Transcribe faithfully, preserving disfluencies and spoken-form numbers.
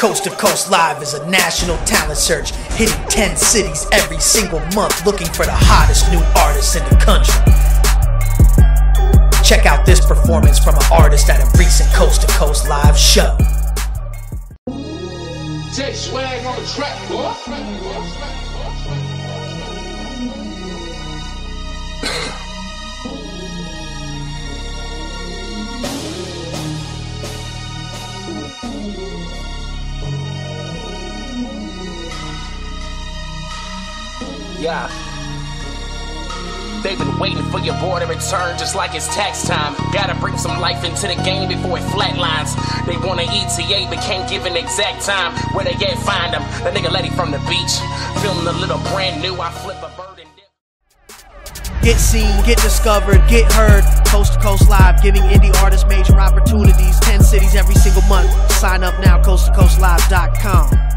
Coast to Coast Live is a national talent search, hitting ten cities every single month, looking for the hottest new artists in the country. Check out this performance from an artist at a recent Coast to Coast Live show. Take swag on the track, boy. Yeah. They've been waiting for your boy to return just like it's tax time. Gotta bring some life into the game before it flatlines. They want an E T A but can't give an exact time. Where they at, find them. The nigga Leddy from the beach. Feeling a little brand new, I flip a bird and dip. Get seen, get discovered, get heard. Coast to Coast Live, giving indie artists major opportunities. ten cities every single month. Sign up now, coast to coast live dot com.